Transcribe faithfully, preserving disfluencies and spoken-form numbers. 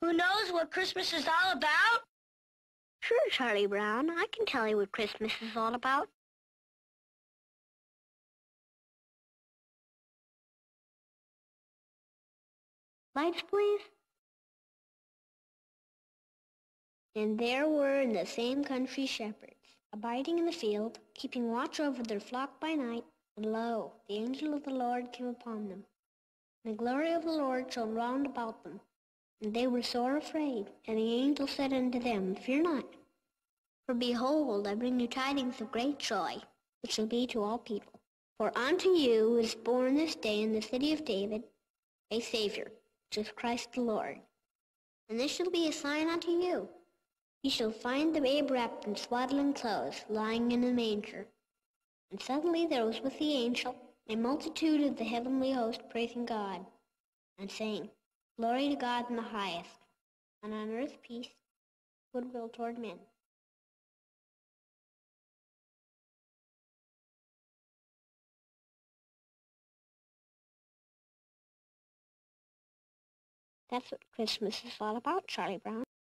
who knows what Christmas is all about? Sure, Charlie Brown. I can tell you what Christmas is all about. Lights, please. And there were in the same country shepherds, abiding in the field, keeping watch over their flock by night. And lo, the angel of the Lord came upon them, and the glory of the Lord shone round about them. And they were sore afraid. And the angel said unto them, Fear not, for behold, I bring you tidings of great joy, which shall be to all people. For unto you is born this day in the city of David a Savior, which is Christ the Lord. And this shall be a sign unto you. You shall find the babe wrapped in swaddling clothes, lying in a manger. And suddenly there was with the angel a multitude of the heavenly host praising God, and saying, Glory to God in the highest, and on earth peace, goodwill toward men. That's what Christmas is all about, Charlie Brown.